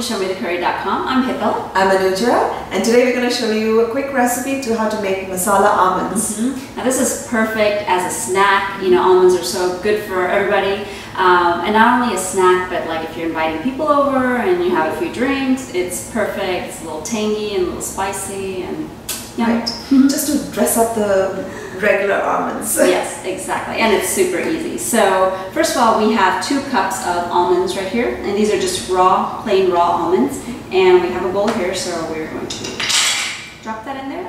to ShowMeTheCurry.com. I'm Hetal. I'm Anuja, and today we're going to show you a quick recipe to how to make masala almonds. Now this is perfect as a snack. You know, almonds are so good for everybody, and not only a snack, but like if you're inviting people over and you have a few drinks, it's perfect. It's a little tangy and a little spicy, and yum. Right. Just to dress up the regular almonds. Yes, exactly, and it's super easy. So first of all, we have 2 cups of almonds right here, and these are just raw, plain raw almonds, and we have a bowl here, so we're going to drop that in there.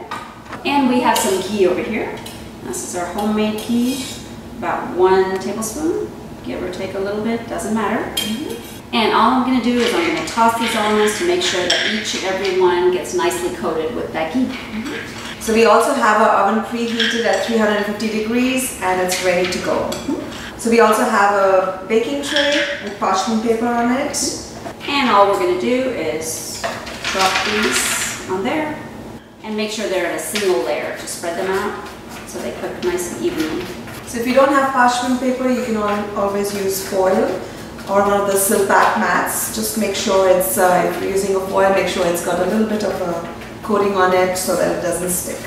And we have some ghee over here. This is our homemade ghee, about 1 tablespoon, give or take a little bit, doesn't matter. And all I'm going to do is I'm going to toss these almonds to make sure that each and every one gets nicely coated with that ghee. So we also have our oven preheated at 350 degrees and it's ready to go. So we also have a baking tray with parchment paper on it. And all we're going to do is drop these on there and make sure they're in a single layer to spread them out so they cook nice and evenly. So if you don't have parchment paper, you can always use foil or one of the Silpat mats. Just make sure it's, if you're using a foil, make sure it's got a little bit of a coating on it so that it doesn't stick.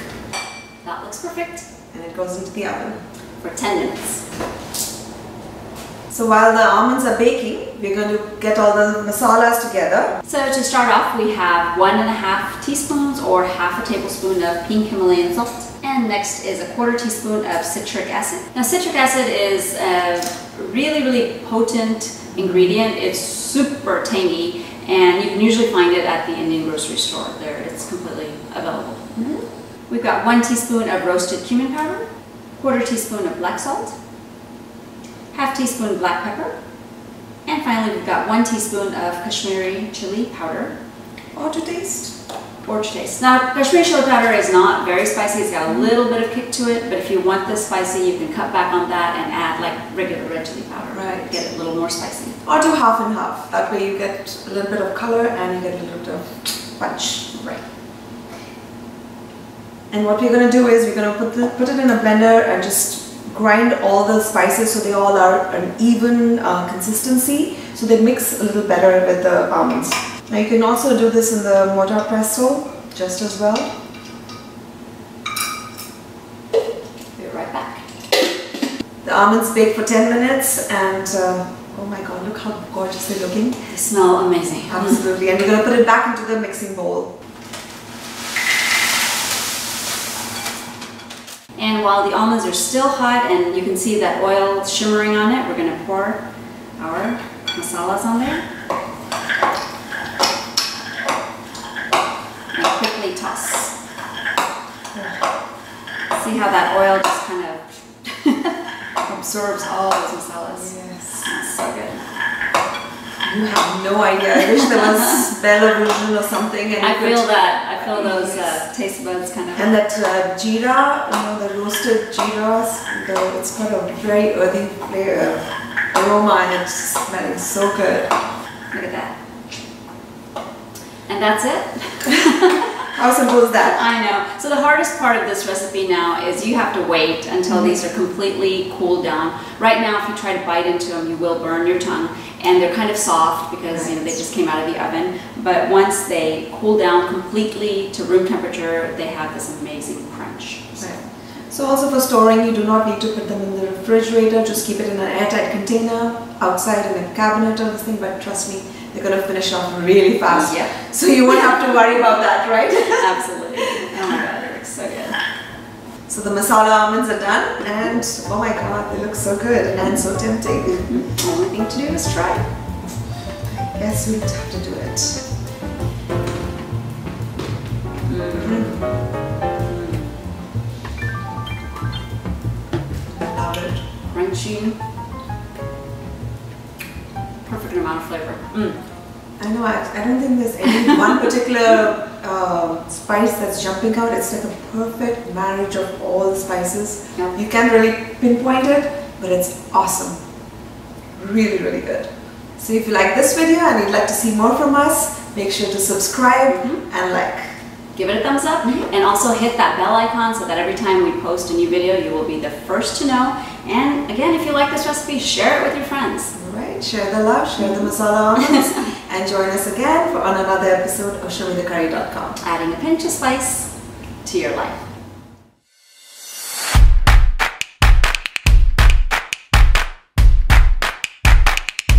That looks perfect. And it goes into the oven for 10 minutes. So while the almonds are baking, we're going to get all the masalas together. So to start off, we have 1½ teaspoons or ½ a tablespoon of pink Himalayan salt. And next is 1/4 teaspoon of citric acid. Now citric acid is a really potent ingredient. It's super tangy, and you can usually find it at the Indian grocery store. There, it's completely available. We've got 1 teaspoon of roasted cumin powder, 1/4 teaspoon of black salt, ½ teaspoon of black pepper, and finally we've got 1 teaspoon of Kashmiri chili powder. Or to taste. Or to taste. Now, Kashmiri chili powder is not very spicy. It's got a little bit of kick to it, but if you want this spicy, you can cut back on that and add like regular red chili powder. Right. Get it a little more spicy. Or do half and half. That way you get a little bit of color and you get a little bit of punch. Right. And what we're going to do is we're going to put it in a blender and just grind all the spices so they all are an even consistency. So they mix a little better with the almonds. Now you can also do this in the mortar presso just as well. Be right back. The almonds bake for 10 minutes and oh my god, look how gorgeous they're looking. They smell amazing. Absolutely. And we're going to put it back into the mixing bowl. And while the almonds are still hot and you can see that oil shimmering on it, we're going to pour our masalas on there. Toss. See how that oil just kind of absorbs all those masalas. Yes. That's so good. You have no idea. I wish there was Bella Vision or something. And I feel that. I feel those taste buds kind of. And that jeera, you know, the roasted jeeras, it's got a very earthy flavor, aroma, and it's smelling so good. Look at that. And that's it. How simple is that? I know. So the hardest part of this recipe now is you have to wait until these are completely cooled down. Right now, if you try to bite into them, you will burn your tongue, and they're kind of soft because you know, they just came out of the oven. But once they cool down completely to room temperature, they have this amazing crunch. Right. So also for storing, you do not need to put them in the refrigerator. Just keep it in an airtight container outside in a cabinet or something. But trust me, they're going to finish off really fast. Yeah. So you won't have to worry about that, right? Absolutely. Oh my god, it looks so good. So the masala almonds are done, and oh my god, they look so good and so tempting. The only thing to do is try. Yes, we have to do it. I love it. Crunchy. Perfect amount of flavor. I know, I don't think there's any one particular spice that's jumping out. It's like a perfect marriage of all the spices. Yep. You can't really pinpoint it, but it's awesome. Really good. So if you like this video and you'd like to see more from us, make sure to subscribe and like. Give it a thumbs up and also hit that bell icon so that every time we post a new video, you will be the first to know. And again, if you like this recipe, share it with your friends. All right, share the love, share the masala almonds. and join us again on another episode of ShowMeTheCurry.com. Adding a pinch of spice to your life.